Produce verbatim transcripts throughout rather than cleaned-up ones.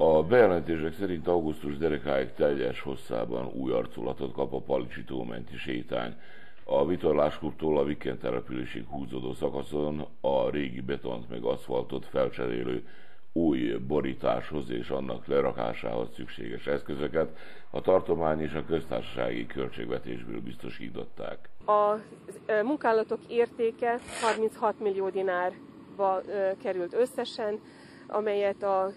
A bejelentések szerint augusztus derekáig teljes hosszában új arculatot kap a Palicsi tómenti sétány. A Vitorlásklubtól a Viken településig húzódó szakaszon a régi betont meg aszfaltot felcserélő új borításhoz és annak lerakásához szükséges eszközöket a tartomány és a köztársasági költségvetésből biztosították. A munkálatok értéke harminchat millió dinárba került összesen, amelyet a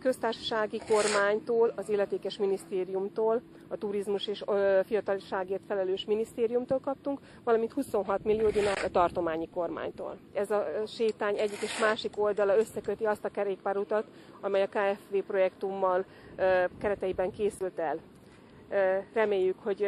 köztársasági kormánytól, az illetékes minisztériumtól, a turizmus és fiatalságért felelős minisztériumtól kaptunk, valamint huszonhat millió dinár a tartományi kormánytól. Ez a sétány egyik és másik oldala összeköti azt a kerékpárutat, amely a ká ef vé projektummal kereteiben készült el. Reméljük, hogy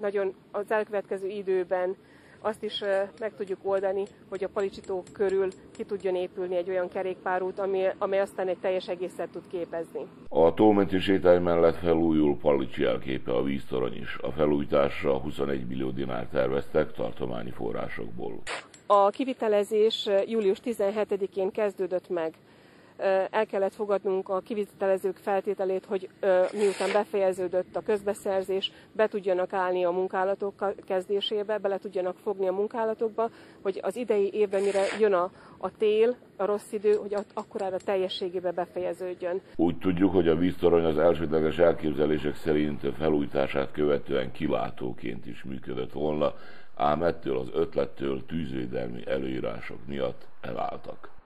nagyon az elkövetkező időben azt is meg tudjuk oldani, hogy a Palicsi tó körül ki tudjon épülni egy olyan kerékpárút, ami, amely aztán egy teljes egészet tud képezni. A tómenti sétány mellett felújul Palicsi jelképe, a víztorony is. A felújításra huszonegy millió dinár terveztek tartományi forrásokból. A kivitelezés július tizenhetedikén kezdődött meg. El kellett fogadnunk a kivitelezők feltételét, hogy miután befejeződött a közbeszerzés, be tudjanak állni a munkálatok kezdésébe, bele tudjanak fogni a munkálatokba, hogy az idei évben, mire jön a, a tél, a rossz idő, hogy akkorára teljességében befejeződjön. Úgy tudjuk, hogy a víztorony az elsődleges elképzelések szerint felújítását követően kilátóként is működött volna, ám ettől az ötlettől tűzvédelmi előírások miatt elváltak.